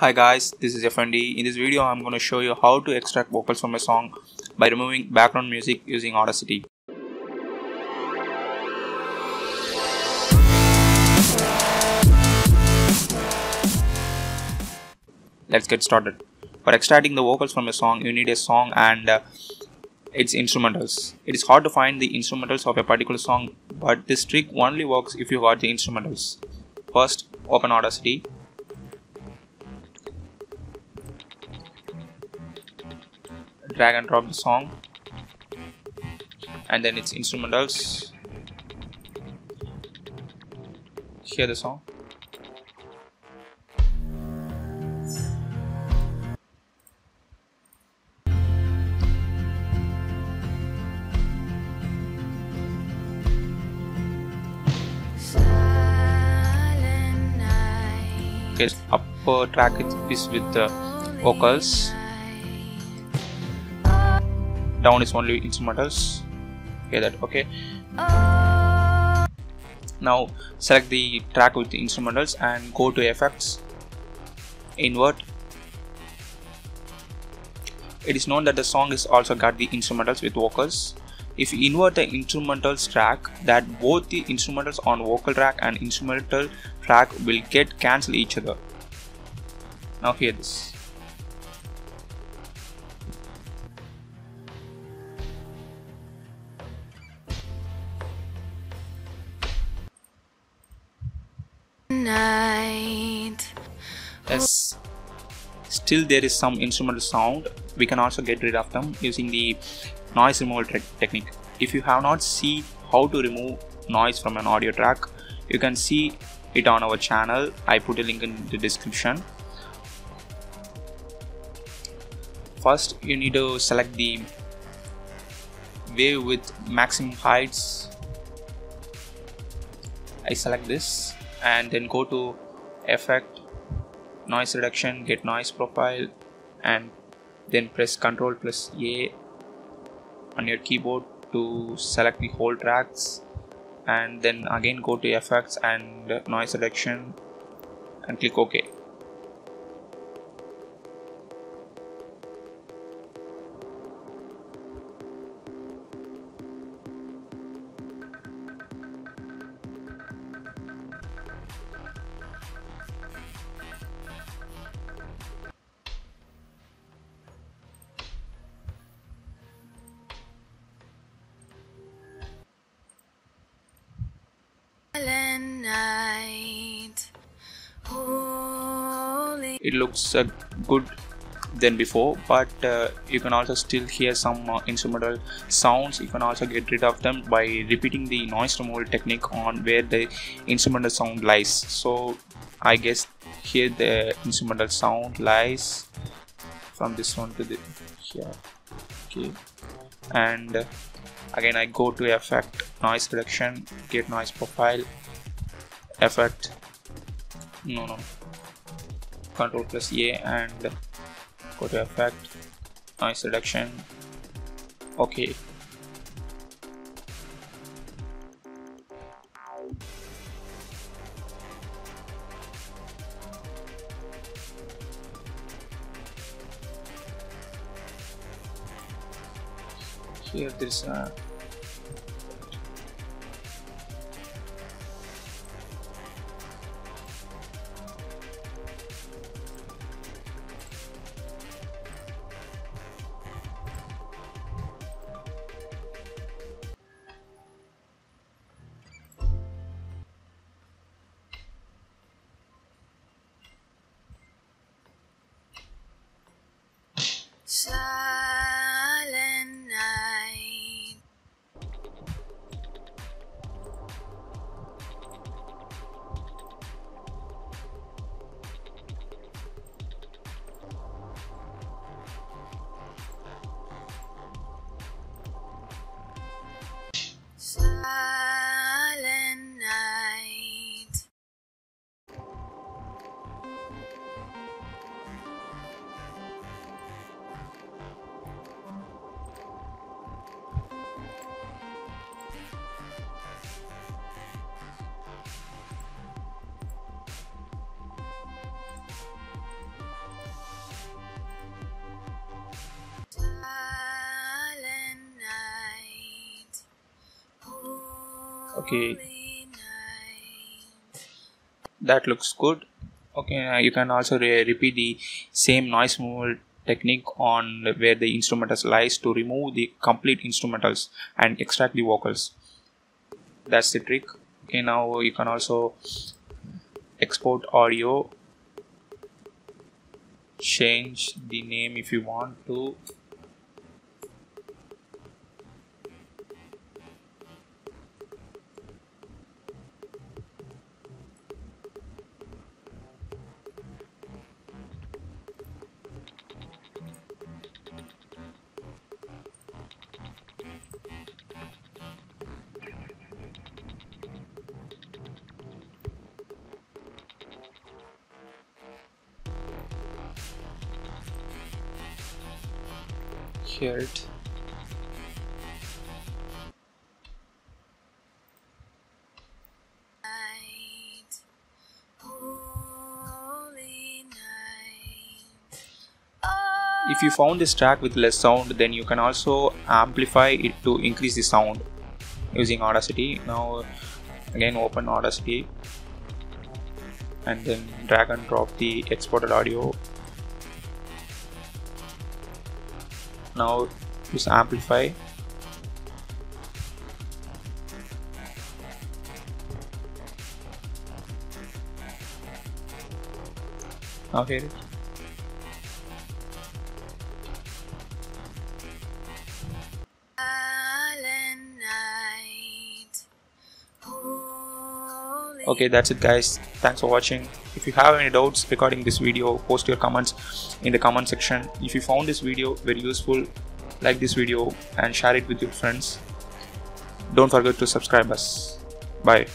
Hi guys, this is your friend D. In this video I'm going to show you how to extract vocals from a song by removing background music using Audacity. Let's get started. For extracting the vocals from a song, you need a song and its instrumentals. It is hard to find the instrumentals of a particular song, but this trick only works if you got the instrumentals. First, open Audacity. Drag and drop the song and then its instrumentals. Hear the song. Okay, upper track is with the vocals. Down is only instrumentals. Hear that? Okay. Now select the track with the instrumentals and go to effects, invert. It is known that the song is also got the instrumentals with vocals. If you invert the instrumentals track, that both the instrumentals on vocal track and instrumental track will get cancel each other. Now hear this. Yes, still there is some instrumental sound. We can also get rid of them using the noise removal technique. If you have not seen how to remove noise from an audio track, you can see it on our channel. I put a link in the description. First, you need to select the wave with maximum heights. I select this and then go to effect, noise reduction, get noise profile, and then press Ctrl+A on your keyboard to select the whole tracks, and then again go to effects and noise reduction and click OK. It looks good than before, but you can also still hear some instrumental sounds. You can also get rid of them by repeating the noise removal technique on where the instrumental sound lies. So I guess here the instrumental sound lies from this one to the here. Okay, and again I go to effect, noise reduction, get noise profile, effect, Ctrl+A and go to effect, noise reduction, okay. Here there's a Okay, that looks good. Okay, you can also repeat the same noise removal technique on where the instrumental lies to remove the complete instrumentals and extract the vocals. That's the trick. Okay, now you can also export audio, change the name if you want to. Here it. If you found this track with less sound, then you can also amplify it to increase the sound using Audacity. Now again open Audacity and then drag and drop the exported audio. Now use amplify. Now hear it. Okay, that's it guys. Thanks for watching. If you have any doubts regarding this video, post your comments in the comment section. If you found this video very useful, like this video and share it with your friends. Don't forget to subscribe us. Bye.